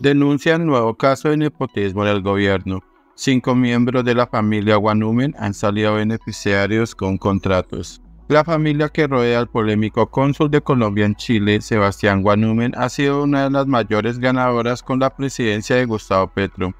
Denuncian nuevo caso de nepotismo en el gobierno. 5 miembros de la familia Guanumen han salido beneficiarios con contratos. La familia que rodea al polémico cónsul de Colombia en Chile, Sebastián Guanumen, ha sido una de las mayores ganadoras con la presidencia de Gustavo Petro.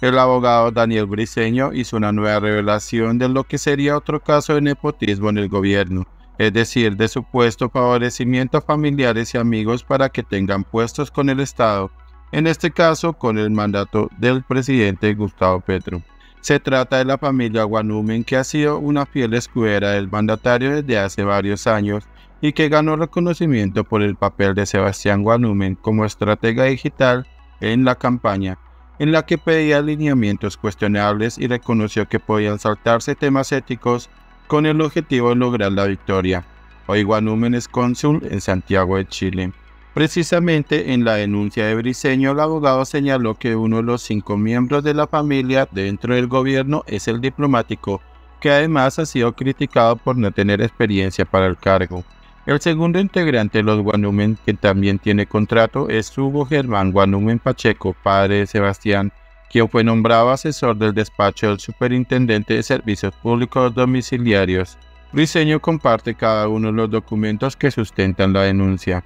El abogado Daniel Briceño hizo una nueva revelación de lo que sería otro caso de nepotismo en el gobierno, es decir, de supuesto favorecimiento a familiares y amigos para que tengan puestos con el Estado, en este caso con el mandato del presidente Gustavo Petro. Se trata de la familia Guanumen, que ha sido una fiel escudera del mandatario desde hace varios años y que ganó reconocimiento por el papel de Sebastián Guanumen como estratega digital en la campaña, en la que pedía alineamientos cuestionables y reconoció que podían saltarse temas éticos con el objetivo de lograr la victoria. Hoy Guanumen es cónsul en Santiago de Chile. Precisamente en la denuncia de Briceño, el abogado señaló que uno de los 5 miembros de la familia dentro del gobierno es el diplomático, que además ha sido criticado por no tener experiencia para el cargo. El segundo integrante de los Guanumen, que también tiene contrato, es Hugo Germán Guanumen Pacheco, padre de Sebastián, quien fue nombrado asesor del despacho del superintendente de servicios públicos domiciliarios. Briceño comparte cada uno de los documentos que sustentan la denuncia.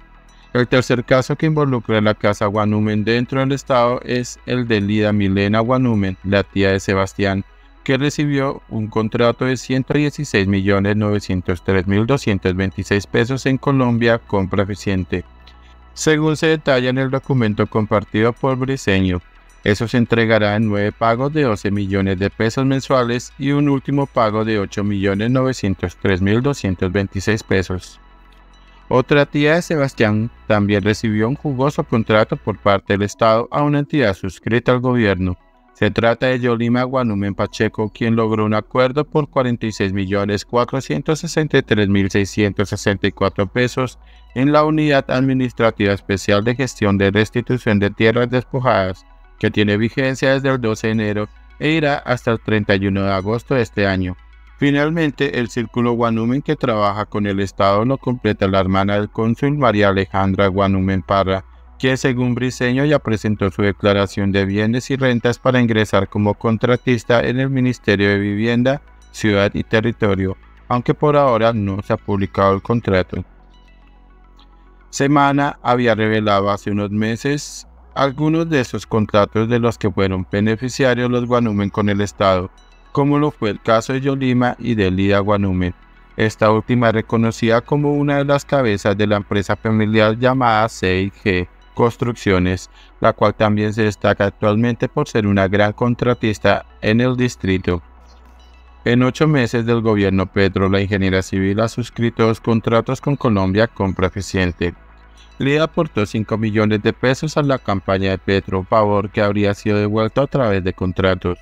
El tercer caso que involucra a la casa Guanumen dentro del Estado es el de Lida Milena Guanumen, la tía de Sebastián, que recibió un contrato de 116.903.226 pesos en Colombia Compra Eficiente. Según se detalla en el documento compartido por Briceño, eso se entregará en 9 pagos de 12 millones de pesos mensuales y un último pago de 8.903.226 pesos. Otra tía de Sebastián también recibió un jugoso contrato por parte del Estado a una entidad suscrita al gobierno. Se trata de Yolima Guanumen Pacheco, quien logró un acuerdo por 46.463.664 pesos en la Unidad Administrativa Especial de Gestión de Restitución de Tierras Despojadas, que tiene vigencia desde el 12 de enero e irá hasta el 31 de agosto de este año. Finalmente, el círculo Guanumen que trabaja con el Estado lo completa la hermana del cónsul María Alejandra Guanumen Parra, quien según Briceño ya presentó su declaración de bienes y rentas para ingresar como contratista en el Ministerio de Vivienda, Ciudad y Territorio, aunque por ahora no se ha publicado el contrato. Semana había revelado hace unos meses algunos de esos contratos de los que fueron beneficiarios los Guanumen con el Estado, como lo fue el caso de Yolima y de Lida Guanumen. Esta última reconocida como una de las cabezas de la empresa familiar llamada 6G Construcciones, la cual también se destaca actualmente por ser una gran contratista en el distrito. En 8 meses del gobierno Petro, la ingeniera civil ha suscrito 2 contratos con Colombia Compra Eficiente. Lida aportó 5 millones de pesos a la campaña de Petro, favor que habría sido devuelto a través de contratos.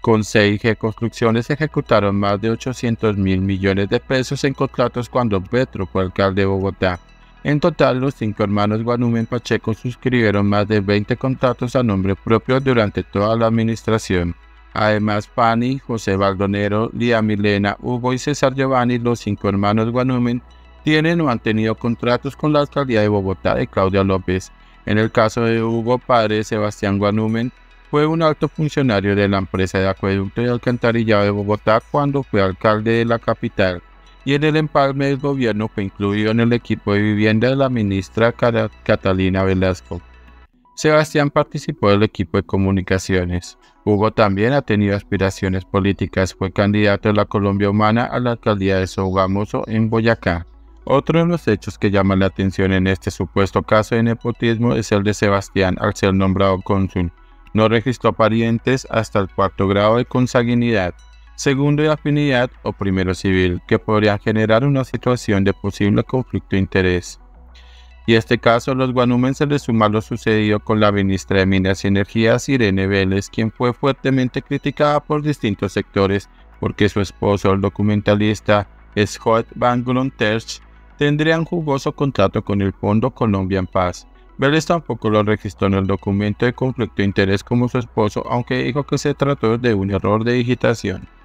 Con 6G Construcciones ejecutaron más de 800.000 millones de pesos en contratos cuando Petro fue alcalde de Bogotá. En total, los 5 hermanos Guanumen Pacheco suscribieron más de 20 contratos a nombre propio durante toda la administración. Además, Fanny, José Baldonero, Lida Milena, Hugo y César Giovanni, los 5 hermanos Guanumen, tienen o han tenido contratos con la alcaldía de Bogotá de Claudia López. En el caso de Hugo, padre de Sebastián Guanumen, fue un alto funcionario de la empresa de acueducto y alcantarillado de Bogotá cuando fue alcalde de la capital, y en el empalme del gobierno fue incluido en el equipo de vivienda de la ministra Catalina Velasco. Sebastián participó del equipo de comunicaciones. Hugo también ha tenido aspiraciones políticas, fue candidato de la Colombia Humana a la alcaldía de Sogamoso en Boyacá. Otro de los hechos que llaman la atención en este supuesto caso de nepotismo es el de Sebastián al ser nombrado cónsul. No registró parientes hasta el 4.º grado de consanguinidad, segundo de afinidad o primero civil, que podrían generar una situación de posible conflicto de interés. Y este caso, los Guanumen se les suma lo sucedido con la ministra de Minas y Energías, Irene Vélez, quien fue fuertemente criticada por distintos sectores porque su esposo, el documentalista Scott Van Goulon-Tersch, tendría un jugoso contrato con el Fondo Colombia en Paz. Vélez tampoco lo registró en el documento de conflicto de interés como su esposo, aunque dijo que se trató de un error de digitación.